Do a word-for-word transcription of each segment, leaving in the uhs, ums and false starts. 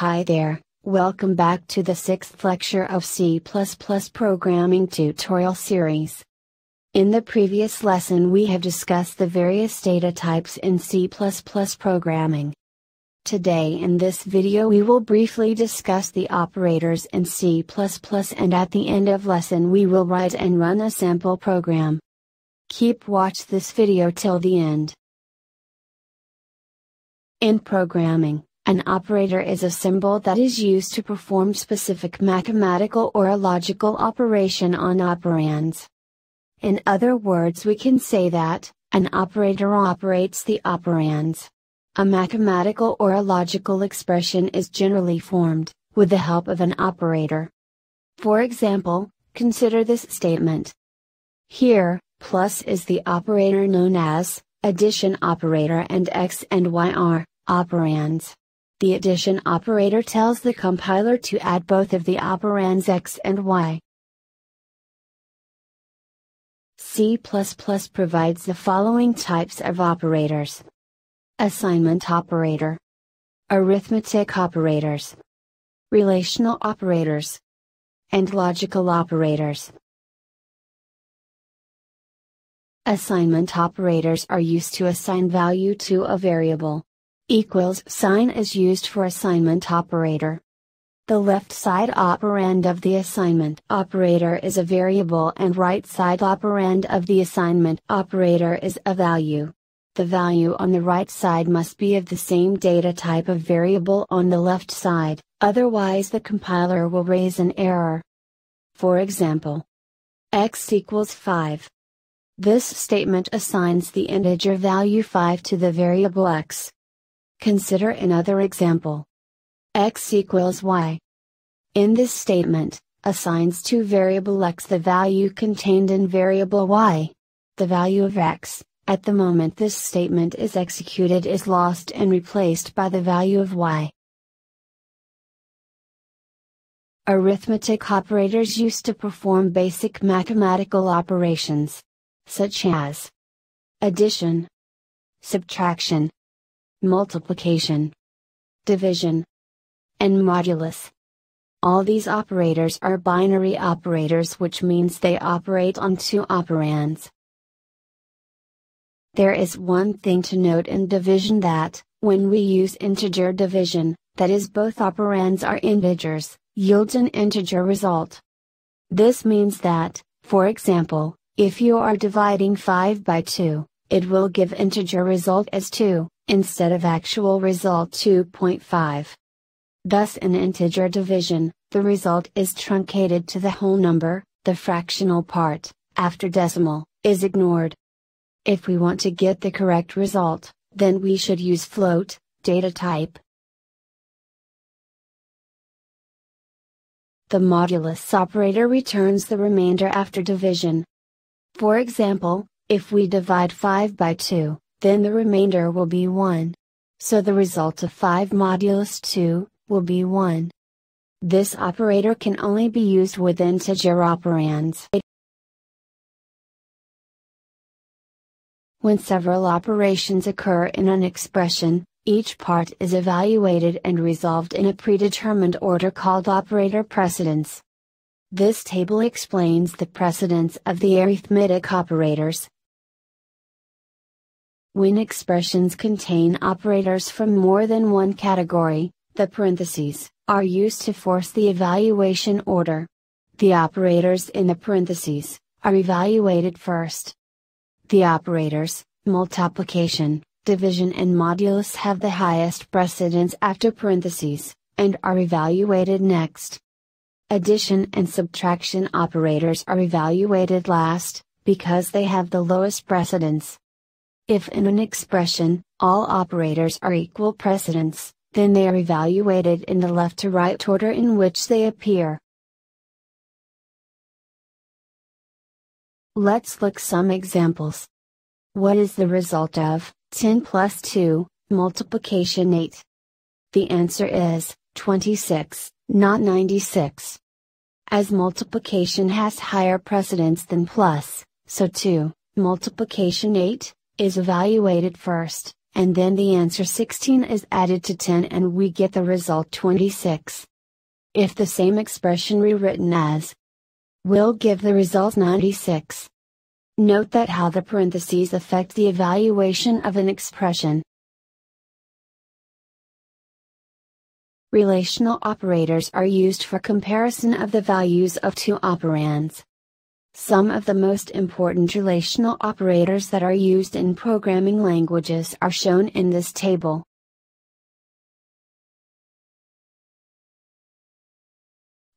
Hi there, welcome back to the sixth lecture of C plus plus programming tutorial series. In the previous lesson we have discussed the various data types in C plus plus programming. Today in this video we will briefly discuss the operators in C plus plus, and at the end of lesson we will write and run a sample program. Keep watch this video till the end. In programming, an operator is a symbol that is used to perform specific mathematical or logical operation on operands. In other words, we can say that an operator operates the operands. A mathematical or a logical expression is generally formed with the help of an operator. For example, consider this statement. Here, plus is the operator known as addition operator, and x and y are operands. The addition operator tells the compiler to add both of the operands x and y. C plus plus provides the following types of operators: assignment operator, arithmetic operators, relational operators, and logical operators. Assignment operators are used to assign value to a variable. Equals sign is used for assignment operator. The left side operand of the assignment operator is a variable, and right side operand of the assignment operator is a value. The value on the right side must be of the same data type of variable on the left side, otherwise the compiler will raise an error. For example, x equals five. This statement assigns the integer value five to the variable x. Consider another example. X equals y. In this statement, assigns to variable x the value contained in variable y. The value of x, at the moment this statement is executed, is lost and replaced by the value of y. Arithmetic operators used to perform basic mathematical operations, such as addition, subtraction, multiplication, division, and modulus. All these operators are binary operators, which means they operate on two operands. There is one thing to note in division, that when we use integer division, that is both operands are integers, yields an integer result. This means that, for example, if you are dividing five by two, it will give integer result as two, instead of actual result two point five. Thus in integer division, the result is truncated to the whole number, the fractional part, after decimal, is ignored. If we want to get the correct result, then we should use float data type. The modulus operator returns the remainder after division. For example, if we divide five by two, then the remainder will be one. So the result of five modulus two will be one. This operator can only be used with integer operands. When several operations occur in an expression, each part is evaluated and resolved in a predetermined order called operator precedence. This table explains the precedence of the arithmetic operators. When expressions contain operators from more than one category, the parentheses are used to force the evaluation order. The operators in the parentheses are evaluated first. The operators, multiplication, division and modulus, have the highest precedence after parentheses, and are evaluated next. Addition and subtraction operators are evaluated last, because they have the lowest precedence. If in an expression, all operators are equal precedence, then they are evaluated in the left to right order in which they appear. Let's look some examples. What is the result of ten plus two, multiplication eight? The answer is twenty-six, not ninety-six. As multiplication has higher precedence than plus, so two, multiplication eight, is evaluated first, and then the answer sixteen is added to ten and we get the result twenty-six. If the same expression rewritten as, will give the result ninety-six. Note that how the parentheses affect the evaluation of an expression. Relational operators are used for comparison of the values of two operands. Some of the most important relational operators that are used in programming languages are shown in this table.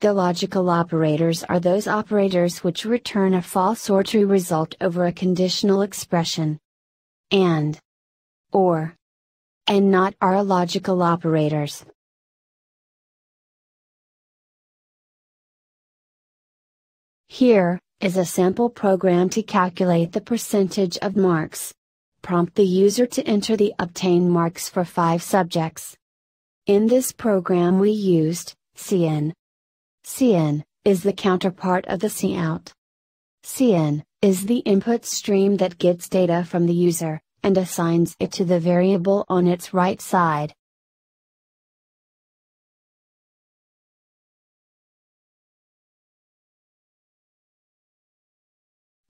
The logical operators are those operators which return a false or true result over a conditional expression. And, or, and not are logical operators. Here is a sample program to calculate the percentage of marks. Prompt the user to enter the obtained marks for five subjects. In this program we used C N. C N is the counterpart of the C out. C N is the input stream that gets data from the user and assigns it to the variable on its right side.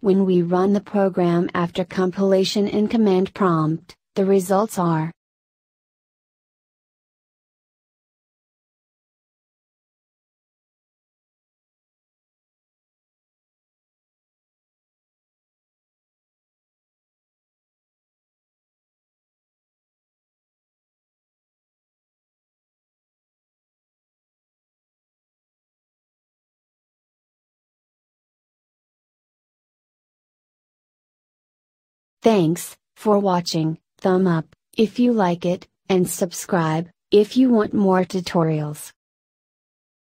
When we run the program after compilation in command prompt, the results are Thanks for watching, thumb up if you like it, and subscribe if you want more tutorials.